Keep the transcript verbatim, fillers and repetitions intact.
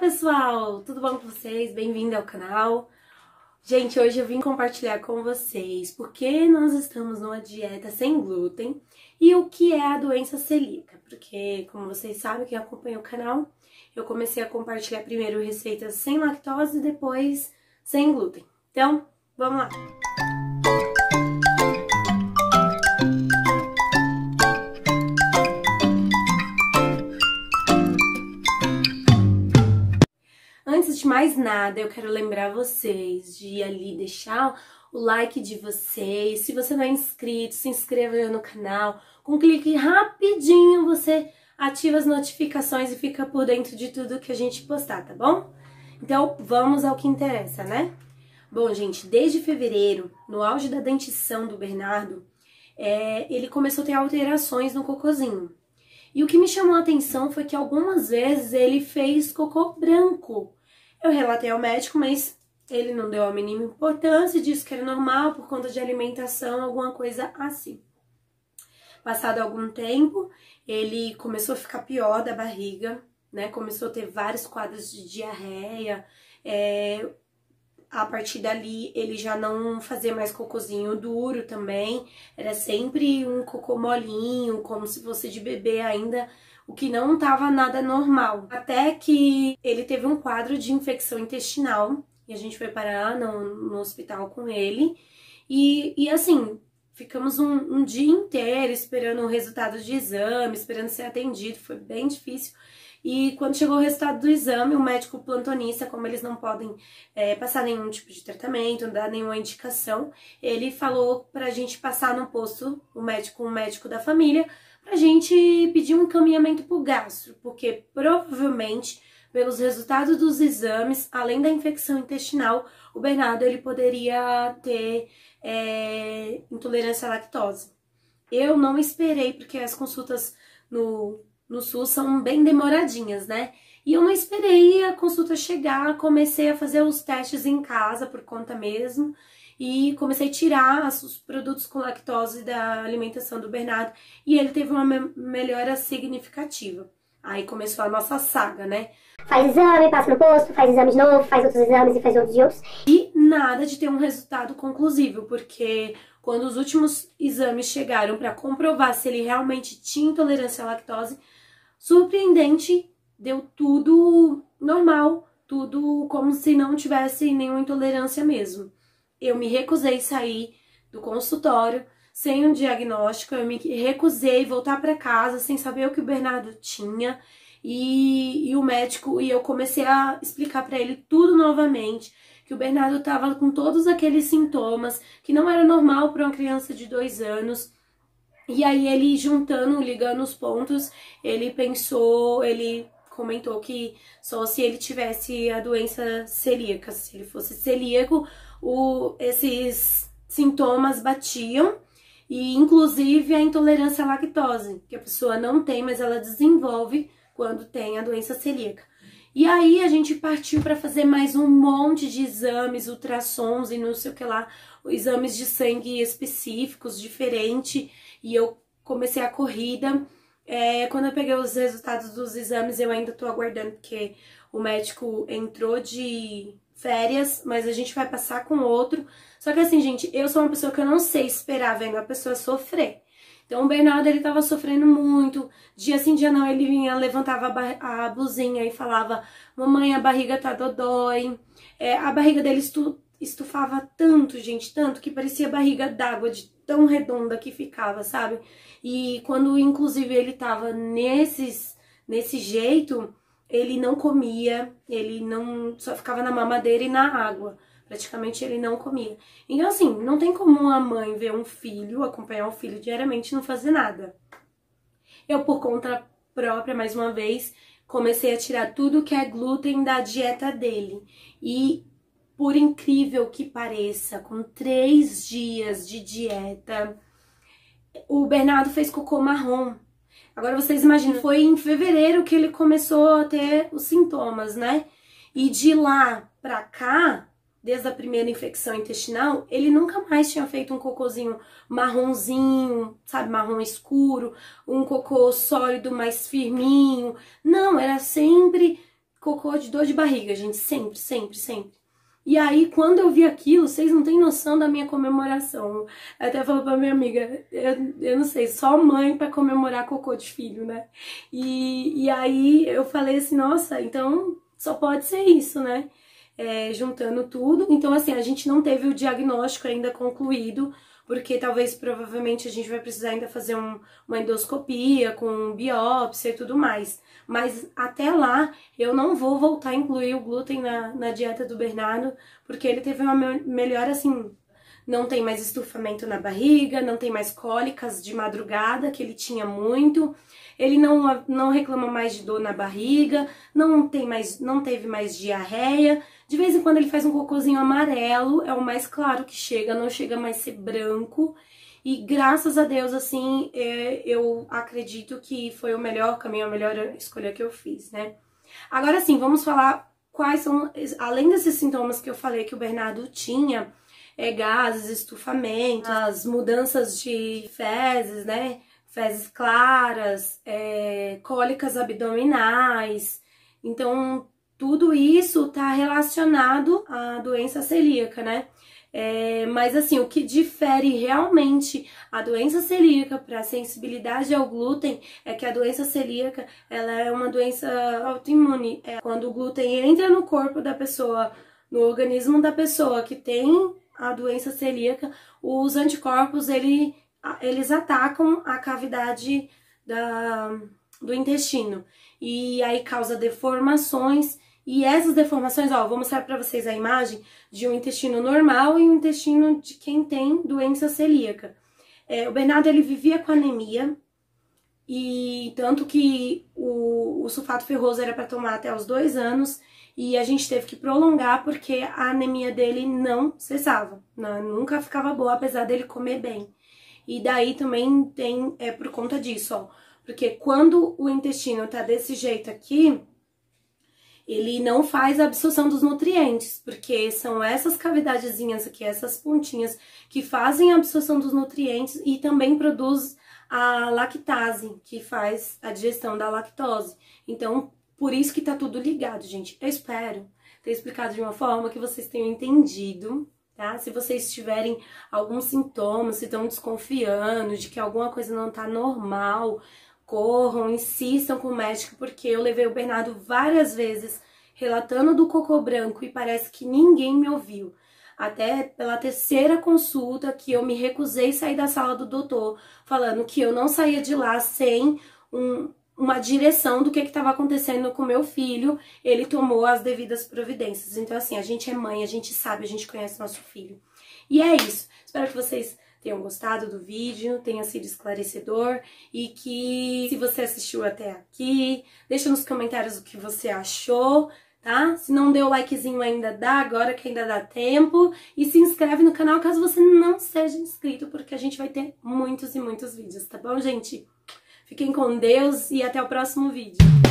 pessoal! Tudo bom com vocês? Bem-vindo ao canal. Gente, hoje eu vim compartilhar com vocês porque nós estamos numa dieta sem glúten e o que é a doença celíaca. Porque, como vocês sabem, quem acompanha o canal, eu comecei a compartilhar primeiro receitas sem lactose e depois sem glúten. Então, vamos lá! Antes de mais nada, eu quero lembrar vocês de ali deixar o like de vocês. Se você não é inscrito, se inscreva no canal. Com um clique rapidinho, você ativa as notificações e fica por dentro de tudo que a gente postar, tá bom? Então, vamos ao que interessa, né? Bom, gente, desde fevereiro, no auge da dentição do Bernardo, é, ele começou a ter alterações no cocôzinho. E o que me chamou a atenção foi que algumas vezes ele fez cocô branco. Eu relatei ao médico, mas ele não deu a mínima importância e disse que era normal por conta de alimentação, alguma coisa assim. Passado algum tempo, ele começou a ficar pior da barriga, né? Começou a ter vários quadros de diarreia. É... A partir dali, ele já não fazia mais cocôzinho duro também. Era sempre um cocô molinho, como se fosse de bebê ainda, o que não estava nada normal. Até que ele teve um quadro de infecção intestinal, e a gente foi parar no, no hospital com ele. E, e assim, ficamos um, um dia inteiro esperando o resultado de exame, esperando ser atendido, foi bem difícil. E quando chegou o resultado do exame, o médico plantonista, como eles não podem é, passar nenhum tipo de tratamento, não dar nenhuma indicação, ele falou pra gente passar no posto, o médico, o médico da família, pra gente pedir um encaminhamento pro gastro, porque provavelmente, pelos resultados dos exames, além da infecção intestinal, o Bernardo ele poderia ter é, intolerância à lactose. Eu não esperei, porque as consultas no... no SUS são bem demoradinhas, né? E eu não esperei a consulta chegar, comecei a fazer os testes em casa por conta mesmo e comecei a tirar os produtos com lactose da alimentação do Bernardo e ele teve uma melhora significativa. Aí começou a nossa saga, né? Faz exame, passa no posto, faz exame de novo, faz outros exames e faz outros de outros. E nada de ter um resultado conclusivo, porque quando os últimos exames chegaram para comprovar se ele realmente tinha intolerância à lactose, surpreendente, deu tudo normal, tudo como se não tivesse nenhuma intolerância mesmo. Eu me recusei a sair do consultório sem um diagnóstico, eu me recusei voltar para casa sem saber o que o Bernardo tinha e, e o médico, e eu comecei a explicar para ele tudo novamente, que o Bernardo estava com todos aqueles sintomas, que não era normal para uma criança de dois anos. E aí ele juntando, ligando os pontos, ele pensou, ele comentou que só se ele tivesse a doença celíaca, se ele fosse celíaco, o, esses sintomas batiam, e inclusive a intolerância à lactose, que a pessoa não tem, mas ela desenvolve quando tem a doença celíaca. E aí a gente partiu para fazer mais um monte de exames, ultrassons e não sei o que lá, exames de sangue específicos, diferente. E eu comecei a corrida. É, quando eu peguei os resultados dos exames, eu ainda tô aguardando, porque o médico entrou de férias, mas a gente vai passar com outro. Só que assim, gente, eu sou uma pessoa que eu não sei esperar vendo a pessoa sofrer. Então o Bernardo, ele tava sofrendo muito, dia sim, dia não, ele vinha, levantava a, a blusinha e falava, mamãe, a barriga tá dodói, é, a barriga dele estu, estufava tanto, gente, tanto, que parecia barriga d'água, de tão redonda que ficava, sabe? E quando, inclusive, ele tava nesses, nesse jeito, ele não comia, ele não, só ficava na mamadeira e na água. Praticamente ele não comia. Então, assim, não tem como uma mãe ver um filho, acompanhar um filho diariamente e não fazer nada. Eu, por conta própria, mais uma vez, comecei a tirar tudo que é glúten da dieta dele. E, por incrível que pareça, com três dias de dieta, o Bernardo fez cocô marrom. Agora, vocês imaginam, foi em fevereiro que ele começou a ter os sintomas, né? E de lá pra cá, desde a primeira infecção intestinal, ele nunca mais tinha feito um cocôzinho marronzinho, sabe, marrom escuro, um cocô sólido mais firminho. Não, era sempre cocô de dor de barriga, gente, sempre, sempre, sempre. E aí, quando eu vi aquilo, vocês não têm noção da minha comemoração. Eu até falo pra minha amiga, eu, eu não sei, só mãe pra comemorar cocô de filho, né? E, e aí eu falei assim, nossa, então só pode ser isso, né? É, juntando tudo. Então, assim, a gente não teve o diagnóstico ainda concluído, porque talvez, provavelmente, a gente vai precisar ainda fazer um, uma endoscopia com biópsia e tudo mais. Mas até lá, eu não vou voltar a incluir o glúten na, na dieta do Bernardo, porque ele teve uma me- melhora, assim, não tem mais estufamento na barriga, não tem mais cólicas de madrugada, que ele tinha muito, ele não, não reclama mais de dor na barriga, não, tem mais, não teve mais diarreia, de vez em quando ele faz um cocôzinho amarelo, é o mais claro que chega, não chega mais a ser branco, e graças a Deus, assim, é, eu acredito que foi o melhor caminho, a melhor escolha que eu fiz, né? Agora sim, vamos falar quais são, além desses sintomas que eu falei que o Bernardo tinha, É, gases, estufamentos, as mudanças de fezes, né? Fezes claras, é, cólicas abdominais. Então, tudo isso tá relacionado à doença celíaca, né? É, mas, assim, o que difere realmente a doença celíaca para a sensibilidade ao glúten é que a doença celíaca, ela é uma doença autoimune. É quando o glúten entra no corpo da pessoa, no organismo da pessoa que tem a doença celíaca, os anticorpos, ele, eles atacam a cavidade da, do intestino. E aí causa deformações. E essas deformações, ó, vou mostrar pra vocês a imagem de um intestino normal e um intestino de quem tem doença celíaca. É, o Bernardo, ele vivia com anemia. E tanto que o, o sulfato ferroso era pra tomar até os dois anos. E a gente teve que prolongar porque a anemia dele não cessava, né? Nunca ficava boa, apesar dele comer bem. E daí também tem, é por conta disso, ó. Porque quando o intestino tá desse jeito aqui, ele não faz a absorção dos nutrientes, porque são essas cavidadezinhas aqui, essas pontinhas, que fazem a absorção dos nutrientes e também produz a lactase, que faz a digestão da lactose. Então, por isso que tá tudo ligado, gente. Eu espero ter explicado de uma forma que vocês tenham entendido, tá? Se vocês tiverem algum sintoma, se estão desconfiando de que alguma coisa não tá normal, corram, insistam com o médico, porque eu levei o Bernardo várias vezes relatando do cocô branco e parece que ninguém me ouviu. Até pela terceira consulta que eu me recusei a sair da sala do doutor, falando que eu não saía de lá sem um... uma direção do que estava acontecendo com meu filho, ele tomou as devidas providências. Então, assim, a gente é mãe, a gente sabe, a gente conhece nosso filho. E é isso. Espero que vocês tenham gostado do vídeo, tenha sido esclarecedor e que, se você assistiu até aqui, deixa nos comentários o que você achou, tá? Se não deu likezinho ainda, dá agora que ainda dá tempo. E se inscreve no canal caso você não seja inscrito, porque a gente vai ter muitos e muitos vídeos, tá bom, gente? Fiquem com Deus e até o próximo vídeo.